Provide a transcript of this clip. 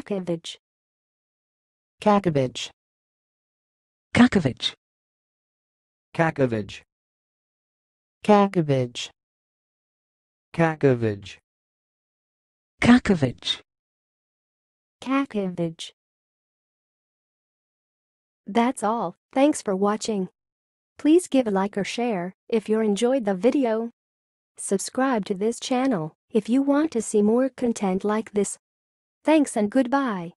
Kakavije. Kakavije. Kakavije. Kakavije. Kakavije. Kakavije. Kakavije. Kakavije. That's all. Thanks for watching. Please give a like or share if you enjoyed the video. Subscribe to this channel if you want to see more content like this. Thanks and goodbye.